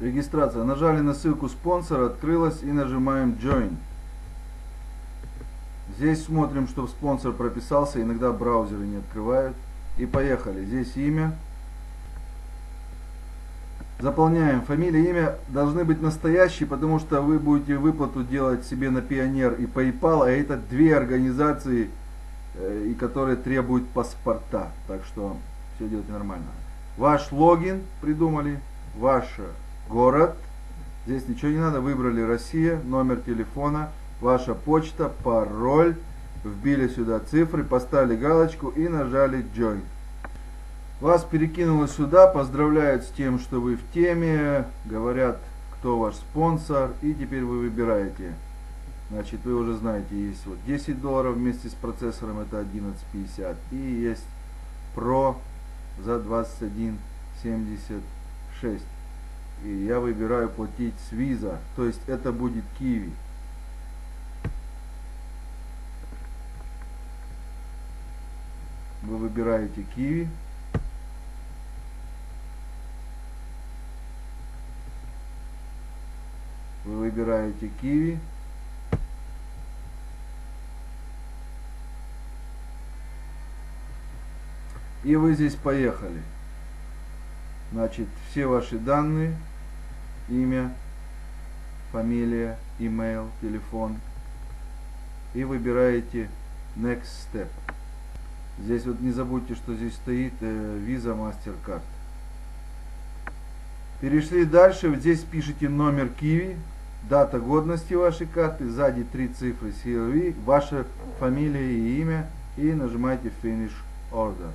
Регистрация. Нажали на ссылку спонсора, открылась, и нажимаем Join. Здесь смотрим, чтобы спонсор прописался, иногда браузеры не открывают. И поехали. Здесь имя. Заполняем. Фамилия, имя должны быть настоящие, потому что вы будете выплату делать себе на Pioneer и PayPal, а это две организации, и которые требуют паспорта. Так что все делайте нормально. Ваш логин придумали, ваш город. Здесь ничего не надо. Выбрали Россия, номер телефона, ваша почта, пароль. Вбили сюда цифры, поставили галочку и нажали Join. Вас перекинуло сюда, поздравляют с тем, что вы в теме, говорят, кто ваш спонсор, и теперь вы выбираете. Значит, вы уже знаете, есть вот $10 вместе с процессором, это 11.50, и есть Pro за 21.76. И я выбираю платить с Visa, то есть это будет Kiwi. Вы выбираете Kiwi. Вы выбираете Kiwi. И вы здесь поехали. Значит, все ваши данные. Имя, фамилия, email, телефон. И выбираете Next Step. Здесь вот не забудьте, что здесь стоит Visa, MasterCard. Перешли дальше. Здесь пишите номер Kiwi, дата годности вашей карты, сзади 3 цифры CVC, ваша фамилия и имя, и нажимаете Finish Order.